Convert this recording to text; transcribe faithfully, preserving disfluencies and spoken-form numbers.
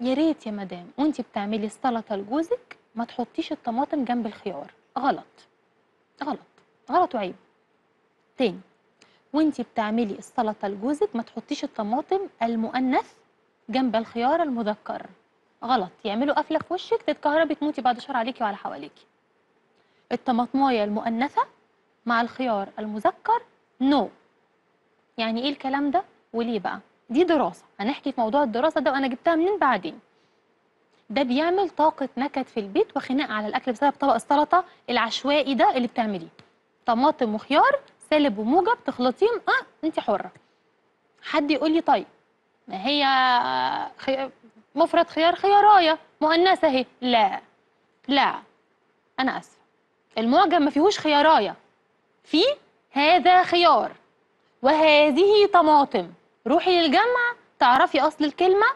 يا ريت يا مدام وانتي بتعملي السلطه لجوزك ما تحطيش الطماطم جنب الخيار، غلط غلط غلط وعيب. تاني، وانتي بتعملي السلطه لجوزك ما تحطيش الطماطم المؤنث جنب الخيار المذكر، غلط، يعملوا قفله في وشك تتكهربي تموتي بعد شر عليكي وعلى حواليكي. الطماطمايه المؤنثه مع الخيار المذكر نو. يعني ايه الكلام ده وليه بقى؟ دي دراسه، هنحكي في موضوع الدراسه ده وانا جبتها منين بعدين. ده بيعمل طاقه نكد في البيت وخناقه على الاكل بسبب طبق السلطه العشوائي ده اللي بتعمليه. طماطم وخيار سالب وموجب تخلطيهم، اه انت حره. حد يقول لي طيب ما هي خي... مفرد خيار خيارايه مؤنثه اهي، لا لا انا اسفه، المعجم ما فيهوش خيارايه، في هذا خيار وهذه طماطم، روحي للجامعه تعرفي اصل الكلمه